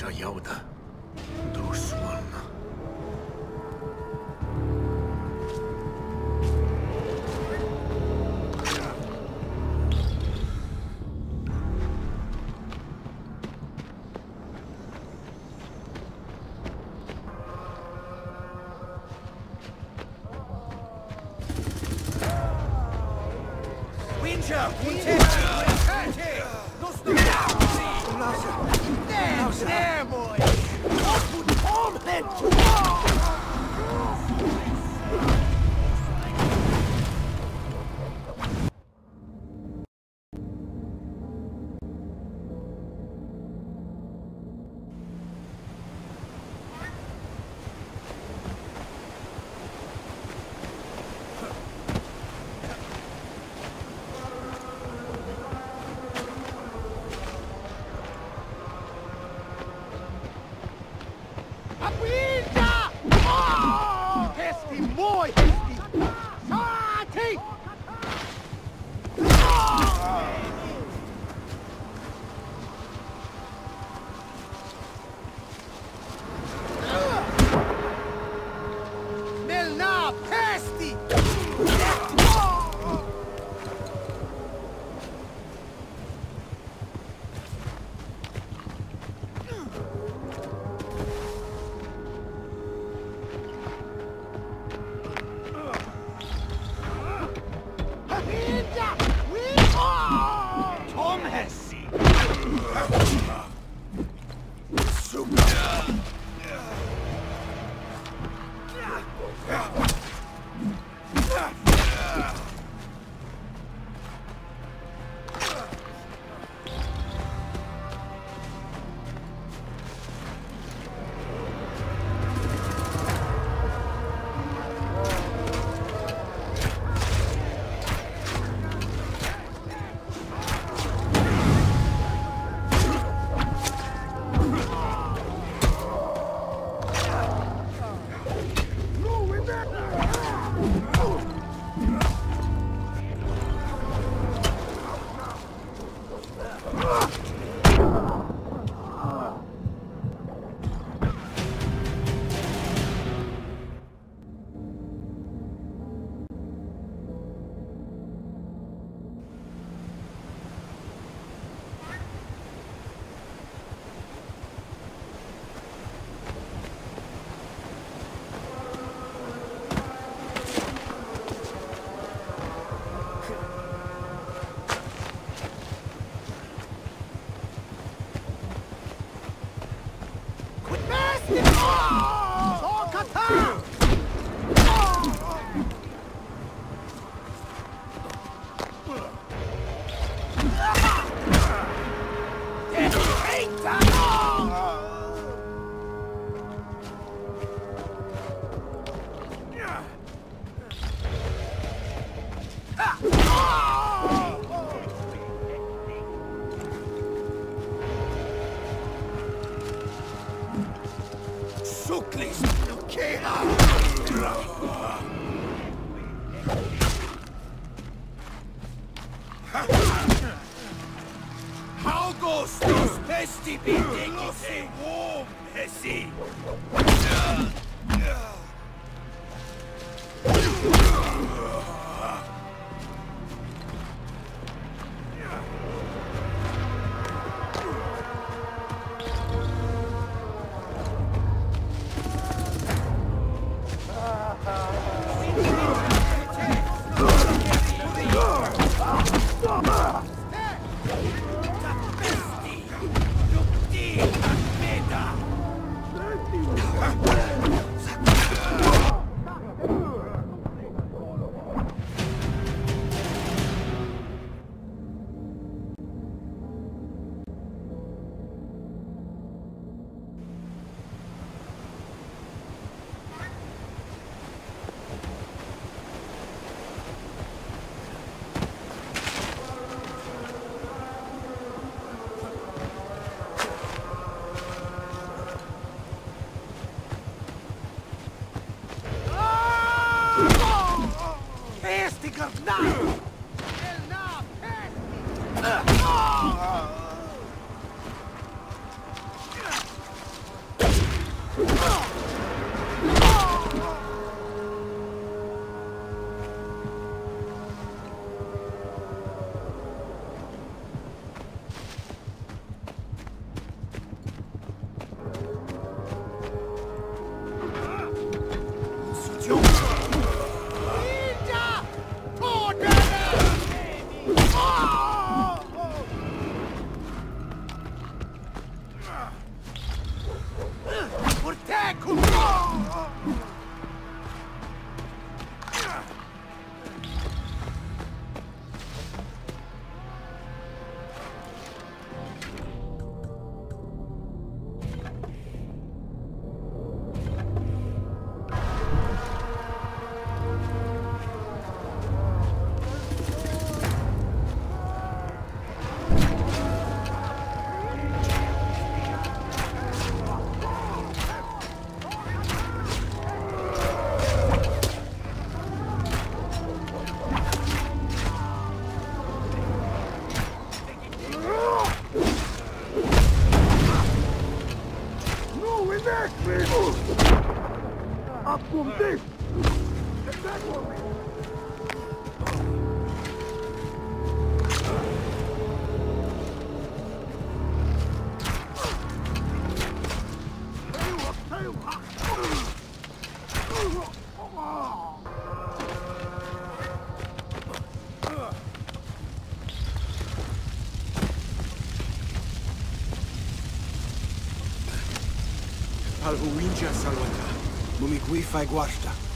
Cea jaudă, dușul. Boom, deep! Get back on me! Alhuinja Salwata, Mumikui Faiguashta.